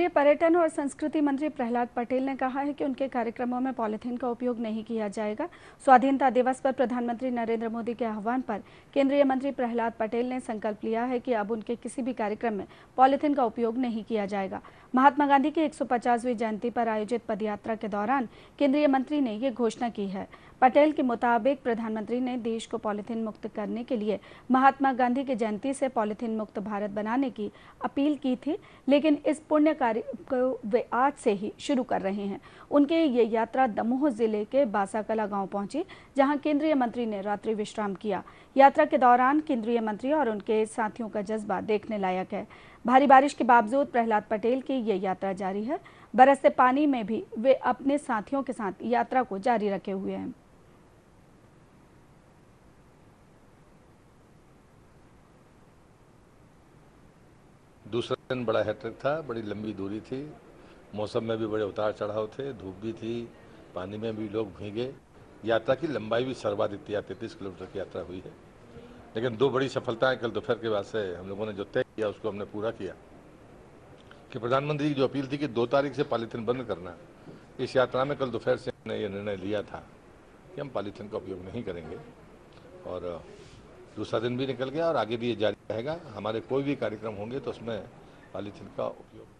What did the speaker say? केंद्रीय पर्यटन और संस्कृति मंत्री प्रहलाद पटेल ने कहा है कि उनके कार्यक्रमों में पॉलीथीन का उपयोग नहीं किया जाएगा। स्वाधीनता दिवस पर प्रधानमंत्री नरेंद्र मोदी के आह्वान पर केंद्रीय मंत्री प्रहलाद पटेल ने संकल्प लिया है कि अब उनके किसी भी कार्यक्रम में पॉलीथीन का उपयोग नहीं किया जाएगा। महात्मा गांधी की 150वीं जयंती पर आयोजित पदयात्रा के दौरान केंद्रीय मंत्री ने ये घोषणा की है। पटेल के मुताबिक प्रधानमंत्री ने देश को पॉलीथीन मुक्त करने के लिए महात्मा गांधी की जयंती से पॉलीथीन मुक्त भारत बनाने की अपील की थी, लेकिन इस पुण्य कार्य को वे आज से ही शुरू कर रहे हैं। उनके ये यात्रा दमोह जिले के बासाकला गांव पहुंची, जहां केंद्रीय मंत्री ने रात्रि विश्राम किया। यात्रा के दौरान केंद्रीय मंत्री और उनके साथियों का जज्बा देखने लायक है। भारी बारिश के बावजूद प्रहलाद पटेल की ये यात्रा जारी है। बरसते पानी में भी वे अपने साथियों के साथ यात्रा को जारी रखे हुए हैं। दूसरा दिन बड़ा हैट्रिक था, बड़ी लंबी दूरी थी, मौसम में भी बड़े उतार चढ़ाव थे, धूप भी थी, पानी में भी लोग भीगे। यात्रा की लंबाई भी सर्वाधिक 33 किलोमीटर की यात्रा हुई है। लेकिन दो बड़ी सफलताएं कल दोपहर के बाद से हम लोगों ने जो तय किया उसको हमने पूरा किया कि प्रधानमंत्री की जो अपील थी कि 2 तारीख से पॉलीथीन बंद करना, इस यात्रा में कल दोपहर से हमने ये निर्णय लिया था कि हम पॉलीथीन का उपयोग नहीं करेंगे। और दूसरा दिन भी निकल गया और आगे भी ये जारी रहेगा। हमारे कोई भी कार्यक्रम होंगे तो उसमें पॉलीथीन का उपयोग